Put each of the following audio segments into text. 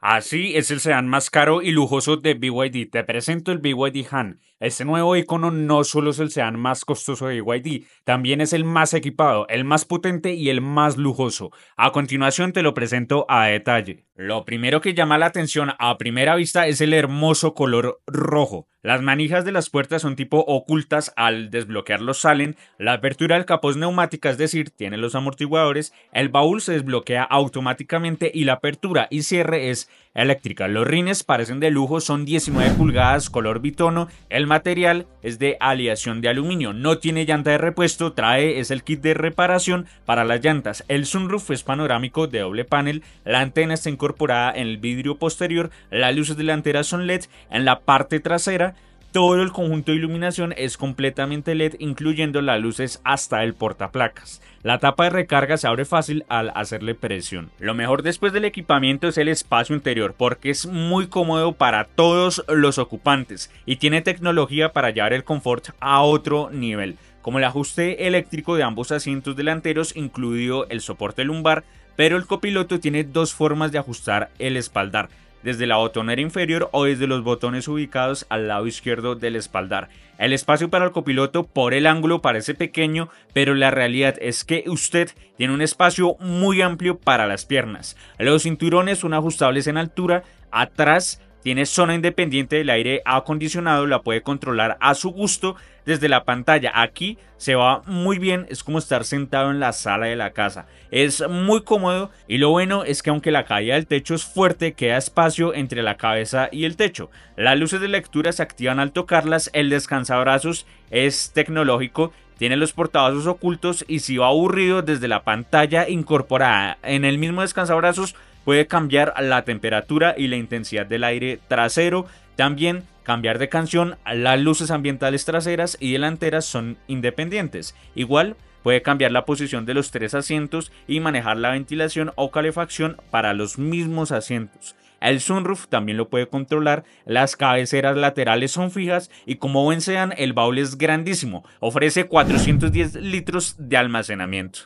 Así es el sedán más caro y lujoso de BYD. Te presento el BYD Han. Este nuevo icono no solo es el sedán más costoso de BYD, también es el más equipado, el más potente y el más lujoso. A continuación te lo presento a detalle. Lo primero que llama la atención a primera vista es el hermoso color rojo. Las manijas de las puertas son tipo ocultas, al desbloquearlos salen, la apertura del capó es neumática, es decir, tiene los amortiguadores, el baúl se desbloquea automáticamente y la apertura y cierre es eléctrica. Los rines parecen de lujo, son 19 pulgadas color bitono, el material es de aleación de aluminio, no tiene llanta de repuesto, es el kit de reparación para las llantas, el sunroof es panorámico de doble panel, la antena está incorporada en el vidrio posterior, las luces delanteras son LED, en la parte trasera todo el conjunto de iluminación es completamente LED, incluyendo las luces hasta el portaplacas. La tapa de recarga se abre fácil al hacerle presión. Lo mejor después del equipamiento es el espacio interior, porque es muy cómodo para todos los ocupantes y tiene tecnología para llevar el confort a otro nivel, como el ajuste eléctrico de ambos asientos delanteros, incluido el soporte lumbar, pero el copiloto tiene dos formas de ajustar el espaldar: desde la botonera inferior o desde los botones ubicados al lado izquierdo del espaldar. El espacio para el copiloto por el ángulo parece pequeño, pero la realidad es que usted tiene un espacio muy amplio para las piernas. Los cinturones son ajustables en altura, atrás tiene zona independiente del aire acondicionado, la puede controlar a su gusto desde la pantalla. Aquí se va muy bien, es como estar sentado en la sala de la casa. Es muy cómodo y lo bueno es que aunque la caída del techo es fuerte, queda espacio entre la cabeza y el techo. Las luces de lectura se activan al tocarlas, el descansabrazos es tecnológico, tiene los portavasos ocultos y si va aburrido, desde la pantalla incorporada en el mismo descansabrazos puede cambiar la temperatura y la intensidad del aire trasero, también cambiar de canción. Las luces ambientales traseras y delanteras son independientes. Igual puede cambiar la posición de los tres asientos y manejar la ventilación o calefacción para los mismos asientos. El sunroof también lo puede controlar, las cabeceras laterales son fijas y como buen sedán el baúl es grandísimo, ofrece 410 litros de almacenamiento.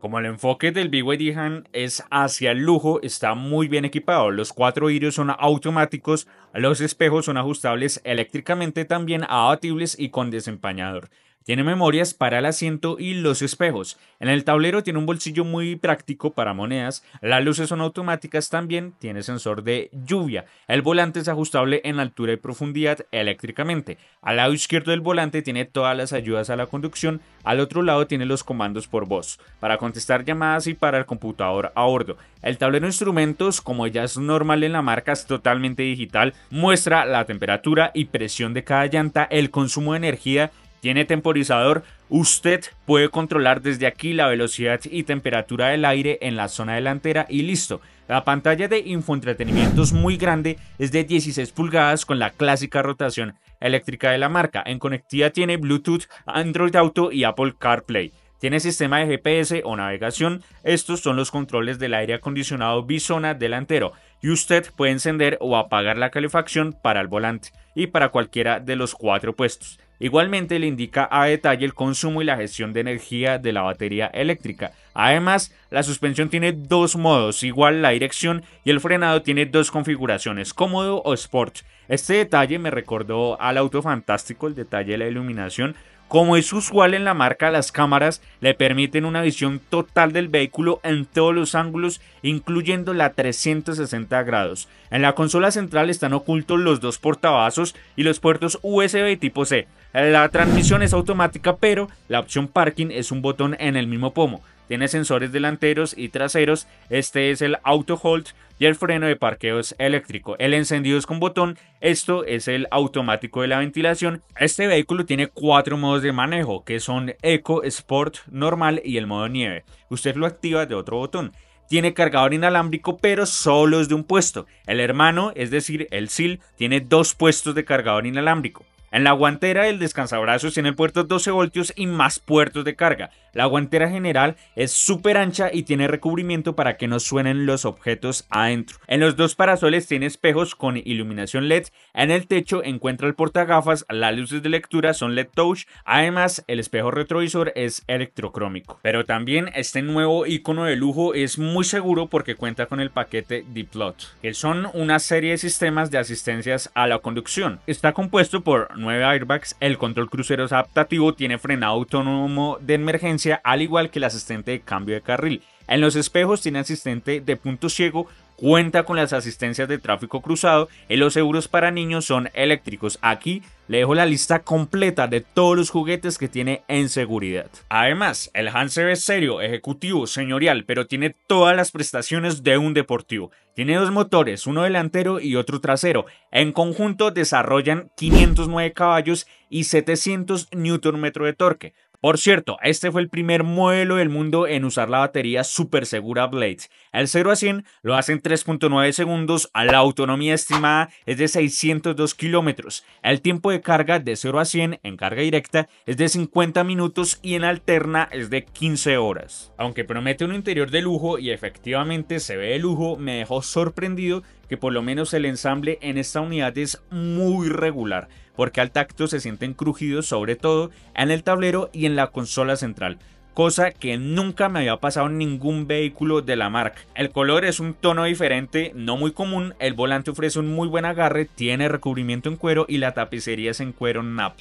Como el enfoque del BYD Han es hacia el lujo, está muy bien equipado. Los cuatro vidrios son automáticos, los espejos son ajustables eléctricamente, también abatibles y con desempañador. Tiene memorias para el asiento y los espejos. En el tablero tiene un bolsillo muy práctico para monedas. Las luces son automáticas también, tiene sensor de lluvia. El volante es ajustable en altura y profundidad eléctricamente. Al lado izquierdo del volante tiene todas las ayudas a la conducción. Al otro lado tiene los comandos por voz, para contestar llamadas y para el computador a bordo. El tablero de instrumentos, como ya es normal en la marca, es totalmente digital. Muestra la temperatura y presión de cada llanta, el consumo de energía. Tiene temporizador, usted puede controlar desde aquí la velocidad y temperatura del aire en la zona delantera y listo. La pantalla de infoentretenimiento es muy grande, es de 16 pulgadas con la clásica rotación eléctrica de la marca. En conectividad tiene Bluetooth, Android Auto y Apple CarPlay. Tiene sistema de GPS o navegación, estos son los controles del aire acondicionado bizona delantero y usted puede encender o apagar la calefacción para el volante y para cualquiera de los cuatro puestos. Igualmente le indica a detalle el consumo y la gestión de energía de la batería eléctrica. Además, la suspensión tiene dos modos, igual la dirección, y el frenado tiene dos configuraciones, cómodo o sport. Este detalle me recordó al auto fantástico, el detalle de la iluminación. Como es usual en la marca, las cámaras le permiten una visión total del vehículo en todos los ángulos, incluyendo la 360 grados. En la consola central están ocultos los dos portavasos y los puertos USB y tipo C. La transmisión es automática, pero la opción parking es un botón en el mismo pomo. Tiene sensores delanteros y traseros, este es el auto hold y el freno de parqueo es eléctrico. El encendido es con botón, esto es el automático de la ventilación. Este vehículo tiene cuatro modos de manejo, que son Eco, Sport, Normal y el modo nieve. Usted lo activa de otro botón. Tiene cargador inalámbrico, pero solo es de un puesto. El hermano, es decir, el Seal, tiene dos puestos de cargador inalámbrico. En la guantera el descansabrazos tiene puertos 12 voltios y más puertos de carga. La guantera general es súper ancha y tiene recubrimiento para que no suenen los objetos adentro. En los dos parasoles tiene espejos con iluminación LED. En el techo encuentra el portagafas, las luces de lectura son LED touch. Además, el espejo retrovisor es electrocrómico. Pero también este nuevo icono de lujo es muy seguro porque cuenta con el paquete DiPilot, que son una serie de sistemas de asistencias a la conducción. Está compuesto por 9 airbags, el control crucero es adaptativo, tiene frenado autónomo de emergencia, al igual que el asistente de cambio de carril. En los espejos tiene asistente de punto ciego, cuenta con las asistencias de tráfico cruzado y los seguros para niños son eléctricos. Aquí le dejo la lista completa de todos los juguetes que tiene en seguridad. Además, el Han se ve serio, ejecutivo, señorial, pero tiene todas las prestaciones de un deportivo. Tiene dos motores, uno delantero y otro trasero. En conjunto desarrollan 509 caballos y 700 Nm de torque. Por cierto, este fue el primer modelo del mundo en usar la batería super segura Blade. El 0 a 100 lo hace en 3.9 segundos, la autonomía estimada es de 602 kilómetros. El tiempo de carga de 0 a 100 en carga directa es de 50 minutos y en alterna es de 15 horas. Aunque promete un interior de lujo y efectivamente se ve de lujo, me dejó sorprendido que por lo menos el ensamble en esta unidad es muy regular, porque al tacto se sienten crujidos sobre todo en el tablero y en la consola central, cosa que nunca me había pasado en ningún vehículo de la marca. El color es un tono diferente, no muy común, el volante ofrece un muy buen agarre, tiene recubrimiento en cuero y la tapicería es en cuero nap.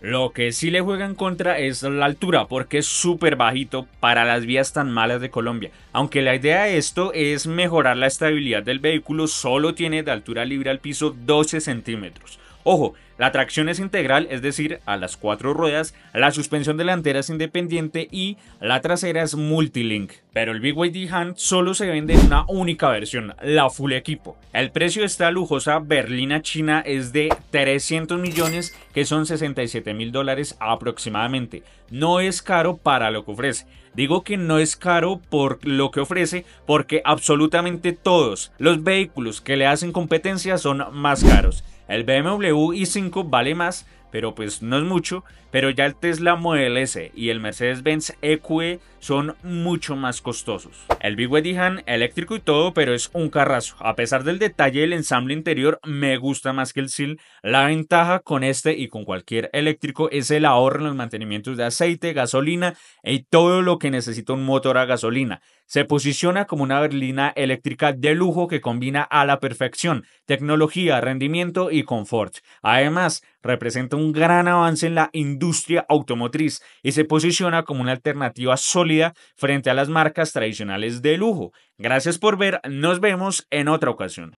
Lo que sí le juega en contra es la altura, porque es súper bajito para las vías tan malas de Colombia. Aunque la idea de esto es mejorar la estabilidad del vehículo, solo tiene de altura libre al piso 12 centímetros. Ojo, la tracción es integral, es decir, a las 4 ruedas, la suspensión delantera es independiente y la trasera es multilink. Pero el BYD Han solo se vende en una única versión, la Full Equipo. El precio de esta lujosa berlina china es de 300 millones, que son 67 mil dólares aproximadamente. No es caro para lo que ofrece. Digo que no es caro por lo que ofrece, porque absolutamente todos los vehículos que le hacen competencia son más caros. El BMW i5 vale más, pero pues no es mucho, pero ya el Tesla Model S y el Mercedes-Benz EQE son mucho más costosos. El BYD Han, eléctrico y todo, pero es un carrazo. A pesar del detalle del ensamble interior, me gusta más que el Seal. La ventaja con este y con cualquier eléctrico es el ahorro en los mantenimientos de aceite, gasolina y todo lo que necesita un motor a gasolina. Se posiciona como una berlina eléctrica de lujo que combina a la perfección tecnología, rendimiento y confort. Además, representa un gran avance en la industria automotriz y se posiciona como una alternativa sólida frente a las marcas tradicionales de lujo. Gracias por ver, nos vemos en otra ocasión.